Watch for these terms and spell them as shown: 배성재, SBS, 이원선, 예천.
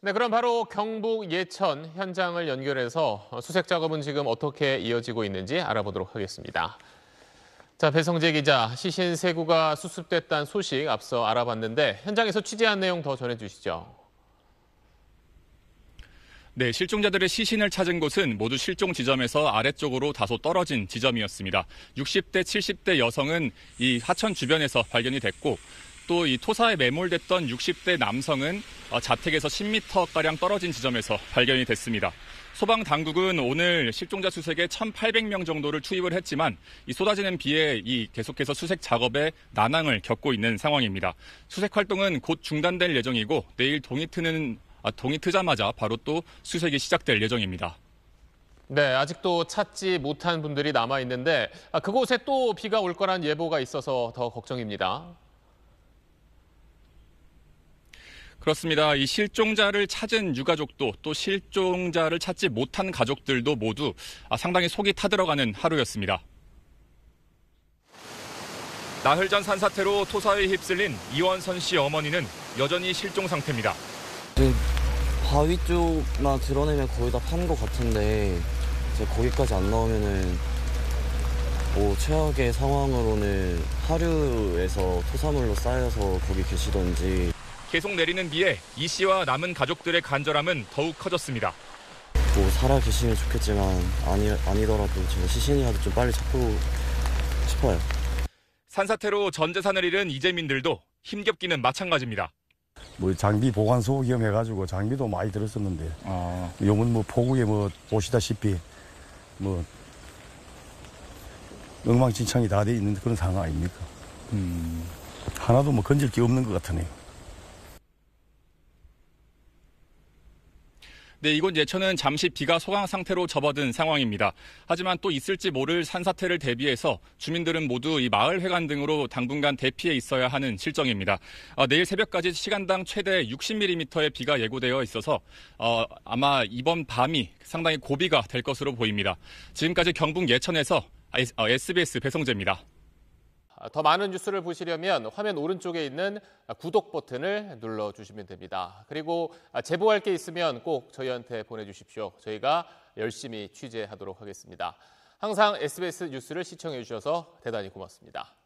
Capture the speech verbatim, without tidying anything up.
네, 그럼 바로 경북 예천 현장을 연결해서 수색 작업은 지금 어떻게 이어지고 있는지 알아보도록 하겠습니다. 자, 배성재 기자, 시신 세 구가 수습됐다는 소식 앞서 알아봤는데 현장에서 취재한 내용 더 전해주시죠. 네, 실종자들의 시신을 찾은 곳은 모두 실종 지점에서 아래쪽으로 다소 떨어진 지점이었습니다. 육십 대, 칠십 대 여성은 이 하천 주변에서 발견이 됐고 또 이 토사에 매몰됐던 육십 대 남성은 자택에서 십 미터가량 떨어진 지점에서 발견이 됐습니다. 소방 당국은 오늘 실종자 수색에 천팔백 명 정도를 투입을 했지만 이 쏟아지는 비에 이 계속해서 수색 작업에 난항을 겪고 있는 상황입니다. 수색 활동은 곧 중단될 예정이고 내일 동이 트는 동이 트자마자 바로 또 수색이 시작될 예정입니다. 네, 아직도 찾지 못한 분들이 남아 있는데 그곳에 또 비가 올 거란 예보가 있어서 더 걱정입니다. 그렇습니다. 이 실종자를 찾은 유가족도 또 실종자를 찾지 못한 가족들도 모두 상당히 속이 타들어가는 하루였습니다. 나흘 전 산사태로 토사에 휩쓸린 이원선 씨 어머니는 여전히 실종 상태입니다. 이제 바위 쪽만 드러내면 거의 다 파는 것 같은데 이제 거기까지 안 나오면은 뭐 최악의 상황으로는 하류에서 토사물로 쌓여서 거기 계시던지. 계속 내리는 비에 이 씨와 남은 가족들의 간절함은 더욱 커졌습니다. 뭐 살아 계시면 좋겠지만 아니 아니더라도 저 시신이라도 좀 빨리 찾고 싶어요. 산사태로 전 재산을 잃은 이재민들도 힘겹기는 마찬가지입니다. 뭐 장비 보관소 위험해가지고 장비도 많이 들었었는데, 아. 요번 뭐 폭우에 뭐 보시다시피 뭐 엉망진창이 다 돼 있는 그런 상황 아닙니까? 음. 하나도 뭐 건질 게 없는 것 같으네요. 네, 이곳 예천은 잠시 비가 소강 상태로 접어든 상황입니다. 하지만 또 있을지 모를 산사태를 대비해서 주민들은 모두 이 마을회관 등으로 당분간 대피해 있어야 하는 실정입니다. 아, 내일 새벽까지 시간당 최대 육십 밀리미터의 비가 예고되어 있어서 어, 아마 이번 밤이 상당히 고비가 될 것으로 보입니다. 지금까지 경북 예천에서 에스비에스 배성재입니다. 더 많은 뉴스를 보시려면 화면 오른쪽에 있는 구독 버튼을 눌러주시면 됩니다. 그리고 제보할 게 있으면 꼭 저희한테 보내주십시오. 저희가 열심히 취재하도록 하겠습니다. 항상 에스비에스 뉴스를 시청해 주셔서 대단히 고맙습니다.